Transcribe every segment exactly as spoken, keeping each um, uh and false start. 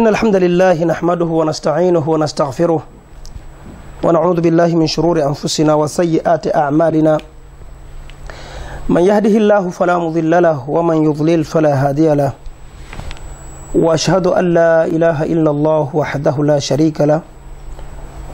إن الحمد لله نحمده ونستعينه ونستغفره ونعوذ بالله من شرور أنفسنا وسيئات أعمالنا من يهده الله فلا مضل له ومن يضلل فلا هادي له وأشهد أن لا إله إلا الله وحده لا شريك له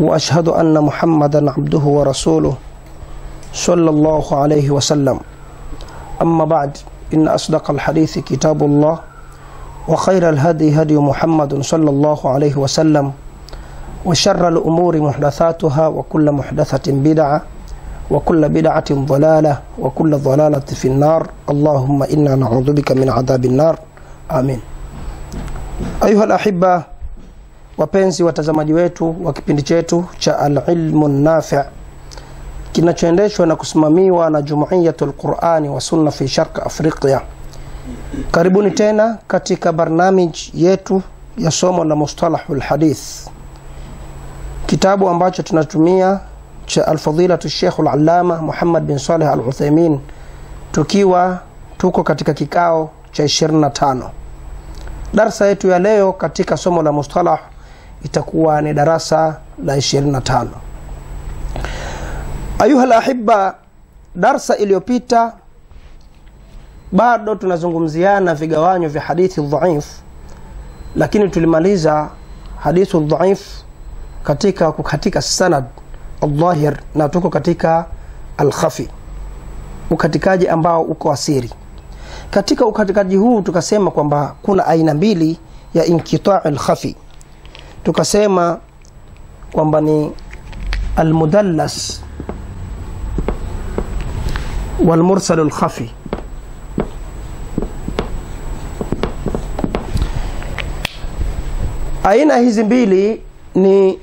وأشهد أن محمدا عبده ورسوله صلى الله عليه وسلم أما بعد إن أصدق الحديث كتاب الله وخير الهدي هدي محمد صلى الله عليه وسلم وشر الأمور محدثاتها وكل محدثة بدعة وكل بدعة ضلالة وكل ضلالة في النار اللهم إنا نعوذ بك من عذاب النار آمين. أيها الأحبة wapenzi watazamaji wetu wa kipindi chetu cha al-ilmu nafi' kinachoendeshwa na kusimamiwa na Jumuiyatul Qur'ani wa Sunna fi Sharq Afrika. Karibuni tena katika barnamij yetu ya somo la Mustwalahul Hadith, kitabu ambacho tunatumia cha al-Fadhilatu Sheikh al-Allama Muhammad bin Salih al-Uthemin, tukiwa tuko katika kikao cha ishirini na tano. Darasa yetu ya leo katika somo la mustalah itakuwa ni darasa la ishirini na tano. Ayuha lahibba, darasa iliyopita bado tunazungumziana vigawanyo vya hadithi dhaif, lakini tulimaliza hadithi dhaif katika kukatika sanad al-dhahir na tuko katika al-khafi, ukatikaji ambao uko asiri. Katika ukatikaji huu tukasema kwamba kuna aina mbili ya inqita' al-khafi. Tukasema kwamba ni al-mudallas wal-mursal al-khafi. Aina hizi mbili ni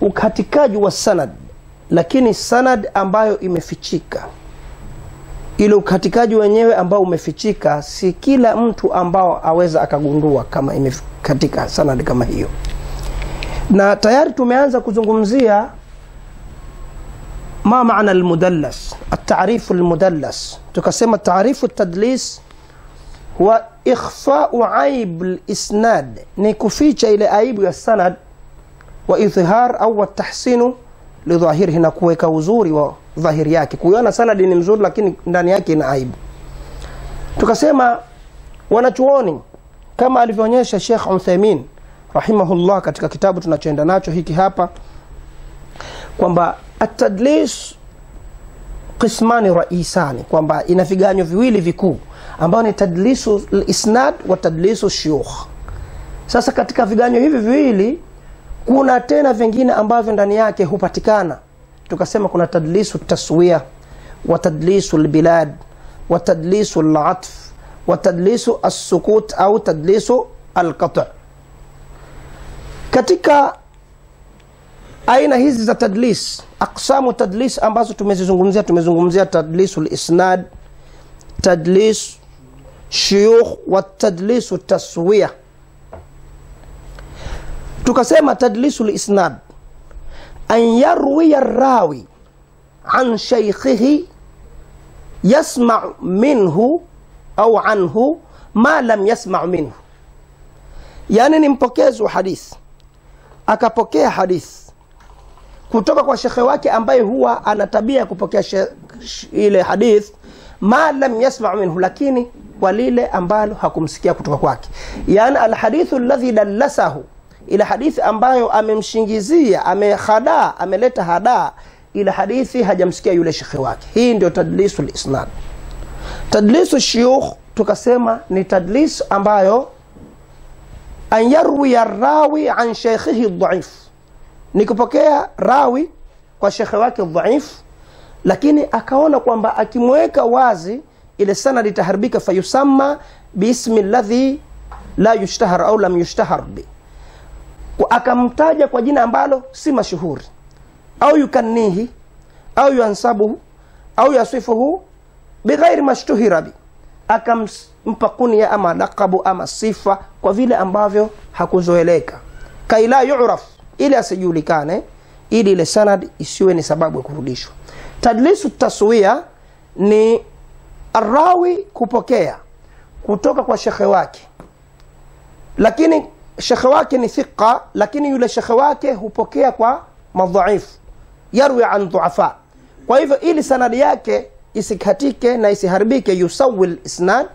ukatikaji wa sanad, lakini sanad ambayo imefichika. Ile ukatikaji wenyewe ambao umefichika si kila mtu ambao aweza akagundua kama imekatika sanad kama hiyo. Na tayari tumeanza kuzungumzia ma maana al-mudallas, at-ta'rifu al-mudallas. Tukasema ta'rifu at-tadlis huwa ikhfa'u 'aib al-isnad, ni kuficha ile aibu ya sanad, wa idhhar au at-tahsinu li dhahirihi, na kuweka uzuri wa dhahiri yake. Kuiona sanadi ni mzuri lakini ndani yake ina aibu. Tukasema wanachuoni kama alivyoonyesha Sheikh Uthaymin rahimahullah katika kitabu tunachoenda nacho hiki hapa, kwamba at-tadlis qismani raisani, kwamba ina viganyo viwili vikuu ambao ni tadlisu al-isnad wa tadlisu shuyukh. Sasa katika viganyo hivi viwili kuna tena vingine ambavyo ndani yake hupatikana. Tukasema kuna tadlisu taswiya wa tadlisu al-bilad wa tadlisu al-atf wa tadlisu as-sukut au tadlisu al-qat'. Katika aina hizi za tadlis, aqsamu tadlis ambazo tumezizungumzia, tumezungumzia tadlisu al-isnad, tadlis shuyukh wa tadlisu taswiya. Tukasema tadlisu al-isnad أن يروي الراوي عن شيخه يسمع منه أو عنه ما لم يسمع منه. يعني نمبوكيزو حديث أكابوكي حديث kutoka kwa shekhe wake ambaye huwa anatabia kupokea ile hadith ma lam yasma' minhu, lakini kwa lile ambalo hakumsikia kutoka kwake. Yani al-hadithu alladhi dallasahu, ila hadithi ambayo amemshingizia, amehadaa, ameleta hadaa, ila hadithi hajamsikia yule shekhi wake. Hii ndio tadlisu al-isnad. Tadlisu shuyukh tukasema ni tadlis ambayo an yarwi ar-rawi an shaykhihi ad-dha'if, ni kupokea rawi kwa shekhi wake dha'if, lakini akaona kwamba akimweka wazi ile sanad itaharibika, fayusamma bismi alladhi la yushtahar au lam yushtahar bi, akamtaja kwa jina ambalo si mashuhuri, au yukannihi au yansabuhu au yasifuhu bighairi mashtuhira bi, akampa kunya ama laqabu ama sifa kwa vile ambavyo hakuzoeleka, kaila yu'raf, ili asijulikane, ili ile sanad isiwe ni sababu ya kurudishwa. Tadlisu taswiya ni arrawi kupokea kutoka kwa shekhe wake, lakini shekhe wake ni thiqa, lakini yule shekhe wake hupokea kwa madhaifu, yarwi an dhuafa. Kwa hivyo ili sanadi yake isikatike na isiharibike, yusawil isnad,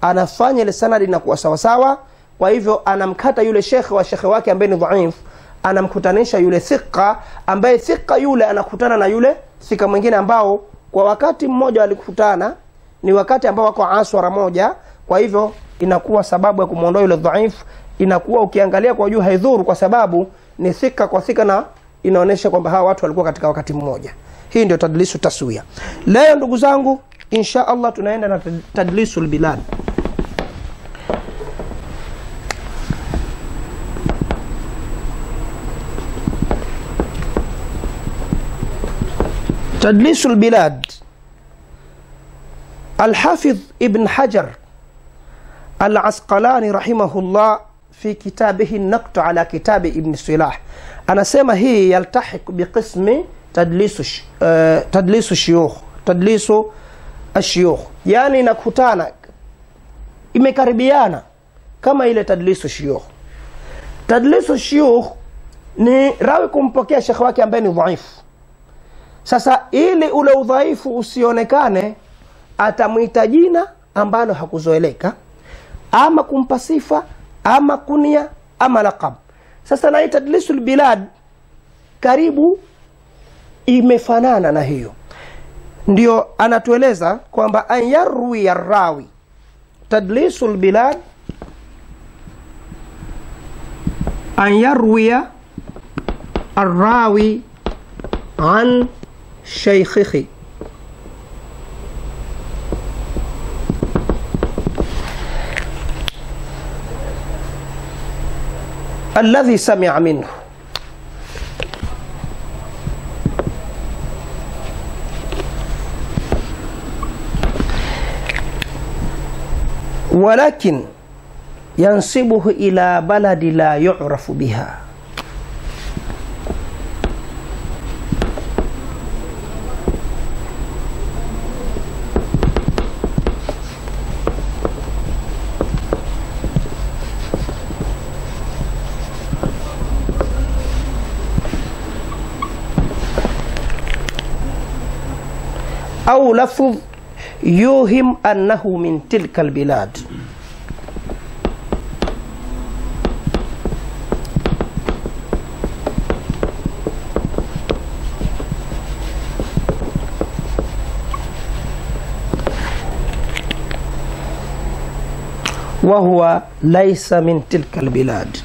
anafanya ile sanadi na kuwa sawasawa. Kwa hivyo anamkata yule shekhe wa shekhe wake ambaye ni dhaifu, anamkutanisha yule thiqa, ambaye thiqa yule anakutana na yule thiqa mwingine ambao kwa wakati mmoja walikutana, ni wakati ambao wako aswara moja. Kwa hivyo inakuwa sababu ya kumwondoa yule dhaifu, inakuwa ukiangalia kwa juu haidhuru, kwa sababu ni thika kwa thika na inaonesha kwamba hawa watu walikuwa katika wakati mmoja. Hii ndio tadlisu taswiya. Leo ndugu zangu, insha Allah tunaenda na tadlisul bilad. Tadlisul bilad. Al-Hafidh ibn Hajar al-Asqalani rahimahullah fi kitabihi Naqtu ala kitabi ibn Salah anasema hii yaltahiq biqismi tadlisu uh, tadlisu shuyukh tadlisu ashuyukh, yani nakutana, imekaribiana kama ile tadlisu shuyukh. Tadlisu shuyukh ni rawi kumpokea shekhi wake ambaye ni dhaifu. Sasa ili ule udhaifu usionekane, atamwita jina ambalo hakuzoeleka, ama kumpa sifa, ama kunia, ama laqab. Sasa na tadlisul bilad karibu imefanana na hiyo. Ndio anatueleza kwamba an yarwi yarrawi tadlisul bilad, an yarwi arrawi an shaykhihi, الذي سمع منه. ولكن ينسبه إلى بلد لا يعرف بها. أو لفظ يوهم أنه من تلك البلاد. وهو ليس من تلك البلاد.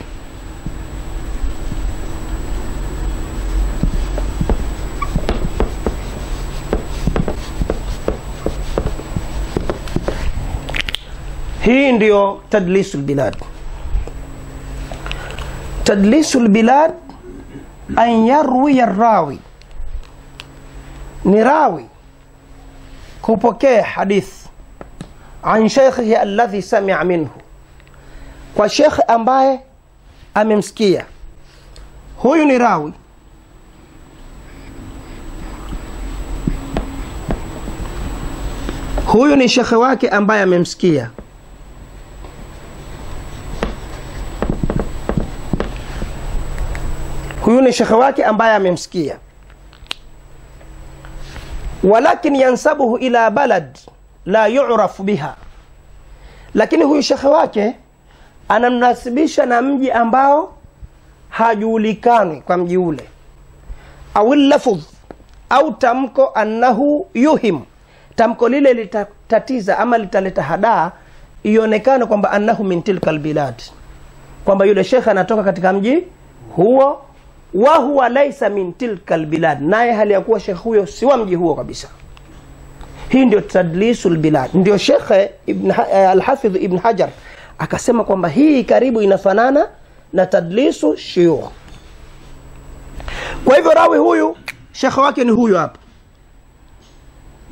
Hii ndio tadlisul bilad. Tadlisul bilad an yarwi yarrawi, ni rawi kupokea hadith an shaykhihi alladhi sami'a minhu, kwa sheikh ambaye amemsikia. Huyu ni rawi huyu ni sheikh wake ambaye amemsikia. Huyu ni shekhe wake ambaye amemsikia. Walakin yansabuhu ila balad la yu'rafu biha, lakini huyu shekhe wake anamnasibisha na mji ambao hajulikani kwa mji ule. Au lafuz au tamko annahu yuhim, tamko lile litatatiza ama litaleta hadaa ionekane kwamba annahu min tilka albilad, kwamba yule shekhe anatoka katika mji huo. Wa huwa laysa min tilka albilad, naye hali ya kuwa shekhe huyo si wa mji huo kabisa. Hii ndio tadlisul bilad. Ndio shekhe ibn al-Hafidh ibn Hajar akasema kwamba hii karibu inafanana na tadlisu shuyukh. Kwa hivyo rawi huyu shekhe wake ni huyo hapa,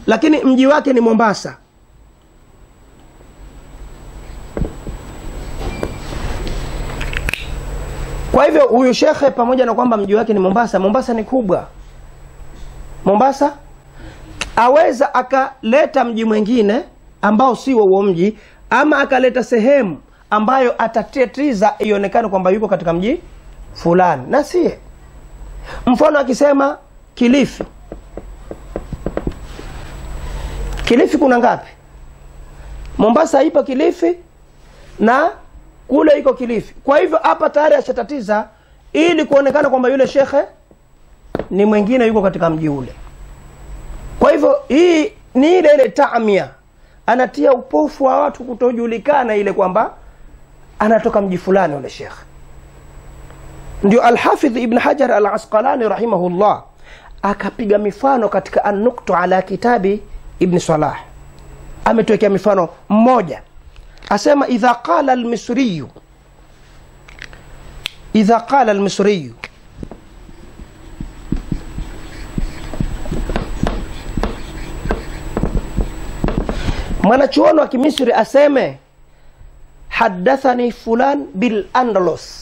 lakini mji wake ni Mombasa. Kwa hivyo huyu shekhe pamoja na kwamba mji wake ni Mombasa, Mombasa ni kubwa. Mombasa aweza akaleta mji mwingine ambao si wa huo mji, ama akaleta sehemu ambayo atatitriza ionekane kwamba yuko katika mji fulani na si. Mfano akisema Kilifi. Kilifi kuna ngapi? Mombasa ipo Kilifi na kule iko Kilifi. Kwa hivyo hapa tayari ashatatiza ili kuonekana kwamba yule shekhe ni mwingine yuko katika mji ule. Kwa hivyo hii ni ile ile taamia. Anatia upofu wa watu kutojulikana ile kwamba anatoka mji fulani yule shekhe. Ndio al-Hafidh ibn Hajar al-Asqalani rahimahullah akapiga mifano katika an-Nuqta ala kitabi ibn Salah. Ametokea mifano mmoja. Asema idha qala al-Misriyu idha qala al-Misriyu mwanachuoni wa Kimisri aseme haddathani fulan bil Andalos.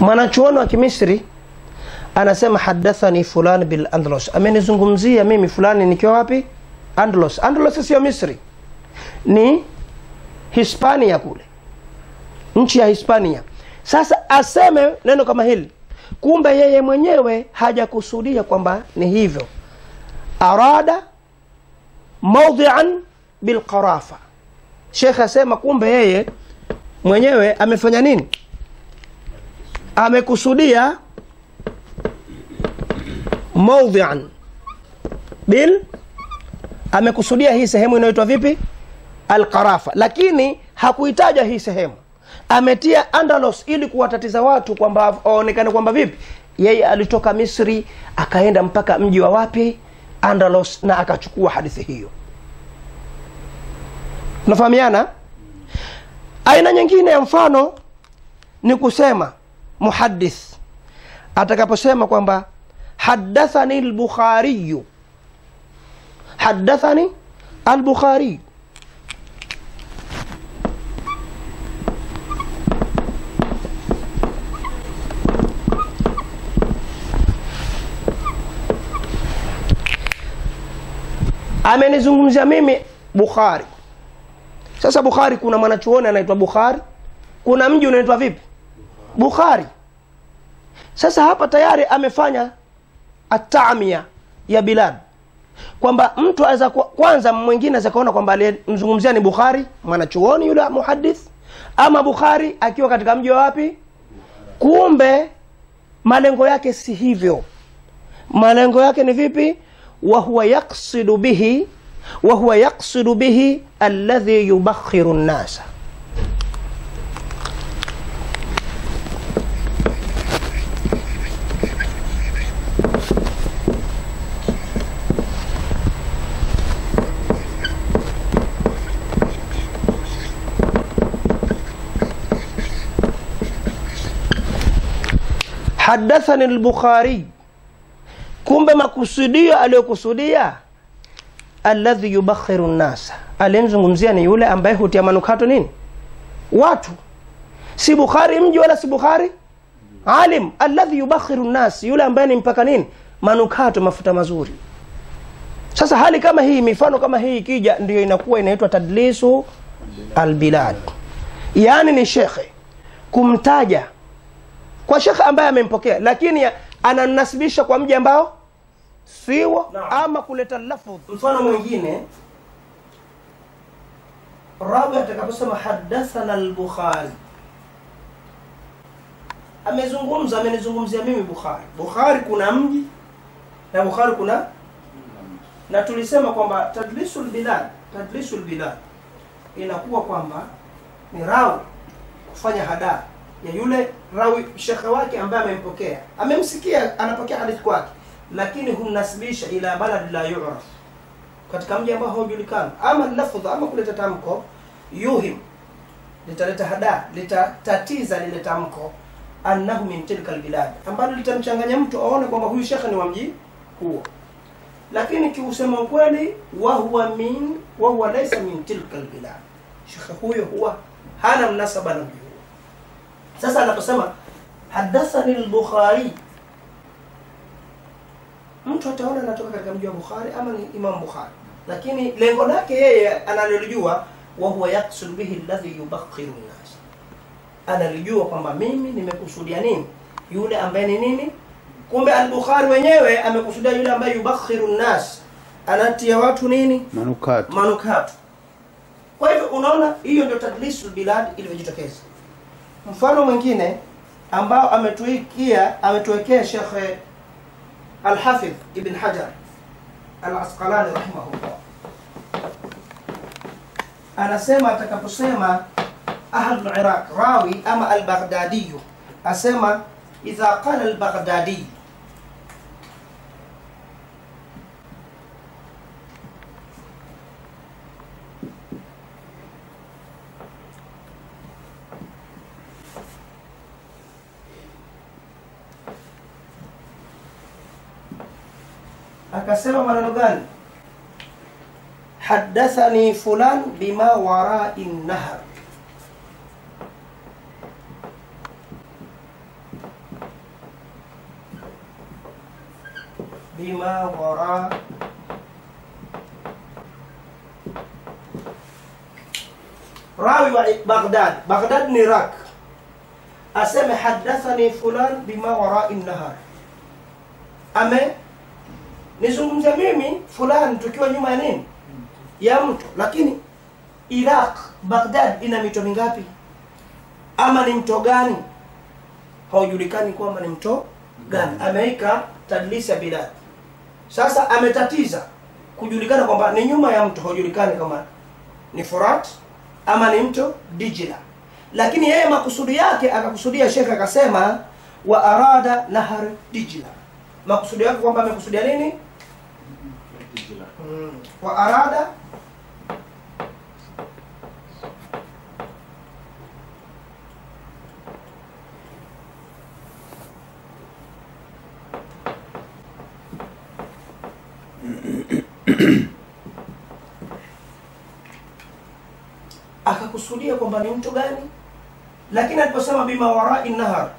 Mwanachuoni wa Kimisri anasema haddathani fulan bil Andalos, amenizungumzia mimi fulani nikiwa wapi? Andalos. Andalos sio Misri, ni Hispania kule, nchi ya Hispania. Sasa aseme neno kama hili, kumbe yeye mwenyewe hajakusudia kwamba ni hivyo. Arada mawdi'an bil qarafa. Sheikh asema kumbe yeye mwenyewe amefanya nini? Amekusudia mawdi'an bil, amekusudia hii sehemu inayoitwa vipi? Al-Qarafa. Lakini hakuitaja hii sehemu. Ametia Andalos ili kuwatatiza watu kwamba waonekane kwamba vipi? Yeye alitoka Misri akaenda mpaka mji wa wapi? Andalos, na akachukua hadithi hiyo. Tunafahamiana? Aina nyingine ya mfano ni kusema muhaddith atakaposema kwamba haddathani al-Bukhari. Haddathani al-Bukhari. Amenizungumzia mimi Bukhari. Sasa Bukhari kuna mwanachuoni anaitwa Bukhari, kuna mji unaitwa vipi? Bukhari. Sasa hapa tayari amefanya at-ta'miya ya bilad. Kwamba mtu aza kwanza mwingine aza kaona kwamba alimzungumzia ni Bukhari mwanachuoni yule muhaddith, ama Bukhari akiwa katika mji wapi? Kumbe malengo yake si hivyo. Malengo yake ni vipi? Wa huwa yaqsidu bihi wa huwa yaqsidu bihi alladhi yubakhiru an-nasa. Haddathani al-Bukhari, kumbe makusudio aliyokusudia alladhi yubakhiru an-nasa, alimzungumzia ni yule ambaye hutia manukato nini watu. Si Bukhari mji wala si Bukhari alim. Alladhi yubakhiru an-nas, yule ambaye ni mpaka nini manukato, mafuta mazuri. Sasa hali kama hii, mifano kama hii ikija, ndio inakuwa inaitwa tadlisu al-bilad, yani ni shekhe kumtaja kwa shekhe ambaye amempokea, lakini ananasibisha kwa mji ambao siwa, ama kuleta lafudh. Mfano mwingine rabi atakaposema haddathana al-Bukhari, amezungumza amenizungumzia mimi Bukhari. Bukhari kuna mji na Bukhari kuna, na tulisema kwamba tadlisul bilad, tadlisul bilad inakuwa kwamba ni rawi kufanya hadaa ya yule rawi shekhe wake ambaye amempokea, amemsikia anapokea hadithi kwake, lakini humnasibisha ila balad la yu'raf, katika mji ambao haujulikani, ama lafdh ama kuleta tamko yuhim, litaleta hada, litatatiza lile tamko annahu min tilka albilad, ambalo litamchanganya mtu aone kwamba huyu shekhe ni wa mji huo. Lakini kiusema ukweli, wa huwa min wa huwa laysa min tilka albilad, shekhe huyo huwa hana mnasaba na mjukuu. Sasa anaposema hadathani al-Bukhari, mtu ataona anatoka katika mji wa Bukhari ama ni Imam Bukhari, lakini lengo lake yeye analojua, wa huwa yaqsul bihi alladhi yubakhiru an-nas, analojua kwamba mimi nimekusudia nini, yule ambaye ni nini. Kumbe al-Bukhari wenyewe amekusudia yule ambaye yubakhiru an-nas, anatia watu nini, manukato, manukato. Kwa hivyo unaona, hiyo ndio tadlis al-bilad iliyojitokeza. Mfano mwingine ambao ametuikia ametuwekea Sheikh al-Hafidh ibn Hajar al-Asqalani rahimahullah, anasema atakaposema ahlu Iraq rawi ama al-Baghdadi, asema idha qala al-Baghdadi akasema maneno gani? Hadathani fulan bima wara'i nahar, bima wara'i rawi wa Baghdad, Baghdad ni Iraq, asema hadathani fulan bima wara'i nahar, ame nizungumza mimi fulani tukiwa nyuma ya nini? Ya mto. Lakini Iraq, Baghdad ina mito mingapi? Ama ni mto gani? Haujulikani kwamba ni mto gani. Ameika tadlis al-bilad. Sasa ametatiza kujulikana kwamba ni nyuma ya mto, haujulikani kama ni Furat ama ni mto Dijila. Lakini yeye makusudi yake akakusudia, Sheikh akasema wa arada nahar Dijila. Makusudi yake kwamba amekusudia nini? Mm. Wa arada akakusudia kwamba ni mtu gani, lakini aliposema bima warai nahar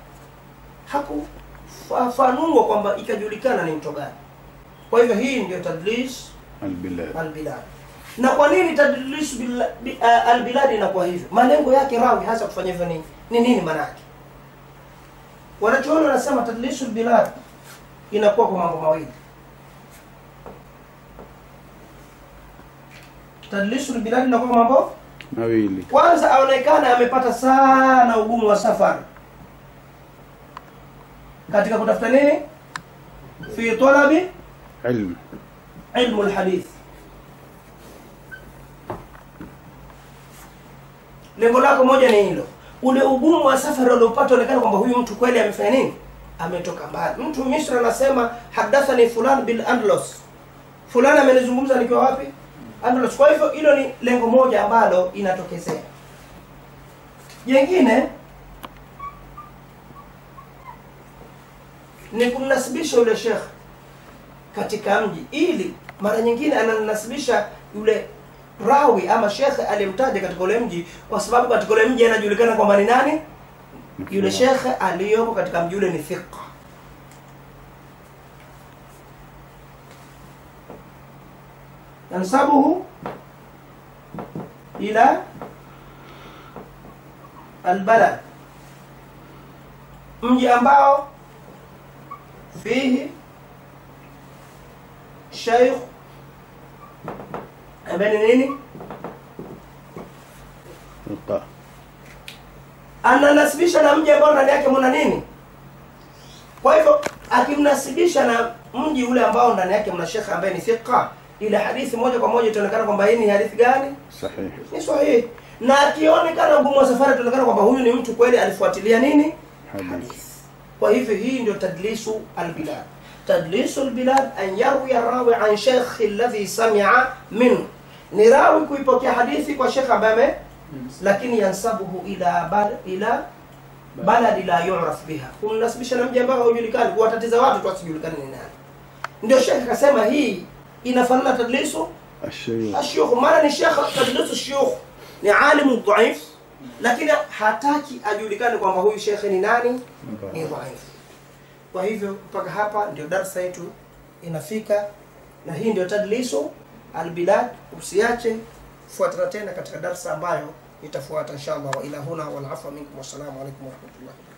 hakufafanua kwamba ikajulikana ni mtu gani. Kwa hivyo hii ndio tadlis al-bilad. Al-bilad. Na kwa nini tadlis al-bilad inakuwa hivyo? Malengo yake rawi hasa kufanya hivyo ni ni nini maana yake? Wanachoona wanasema tadlis al-bilad inakuwa kwa mambo mawili. Tadlis al-bilad inakuwa kwa mambo mawili. Kwanza aonekana amepata sana ugumu wa safari katika kutafuta nini? Fi talabi ilmu ilmu al-hadith. Lengo lako moja ni hilo, ule ugumu wa safari aliopata onekana kwamba huyu mtu kweli amefanya nini, ametoka mbali. Mtu Misri anasema hadathani fulan bil Andalos, fulana amenizungumza nikiwa wapi? Andalos. Kwa hivyo hilo ni lengo moja ambalo inatokezea. Jengine ni kumnasibisha yule sheikh katika mji, ili mara nyingine ananasibisha yule rawi ama sheikh aliyemtaja katika ule mji, kwa sababu katika ule mji anajulikana kwamba ni nani yule sheikh aliyopo katika mji ule, ni thiqa. Ansabuhu ila al-balad, mji ambao fihi shaykh ambaye ni nini? Thiqa. Ananasibisha na mji ambao ndani yake mna nini? Kwa hivyo akimnasibisha na mji ule ambao ndani yake mna sheikh ambaye ni thiqa, ila hadithi moja kwa moja itaonekana kwamba hii ni hadithi gani? Sahihi. Ni sahihi. Na akionekana ugumu wa safari itaonekana kwamba huyu ni mtu kweli alifuatilia nini? Hadithi. Kwa hivyo hii ndio tadlisu al-bilad. تدليس البلاد أن يروي الراوي عن شيخ الذي سمع منه، نراوي كيبوكي حديثك وشيخ أبامه، لكن ينسبه إلى بل... إلى بلد لا يعرف بها. كم نسبش نمجي أبامه ويوليكان واتتزوات وتواتس يوليكان لنهان نديو الشيخ كسامة هي إنفلنا تدليسه الشيوخ. الشيوخ مالا نشيخ تدليس الشيوخ نعالم ضعيف lakini hataki ajulikane kwamba huyu shekhe ni nani, ni dhaifu. Kwa hivyo mpaka hapa ndio darasa yetu inafika, na hii ndio Tadlisu al-Bilaad. Usiache, fuatana tena katika darasa ambayo itafuata inshallah. Wa ila huna wal afa minkum, wassalamu alaykum wa rahmatullahi.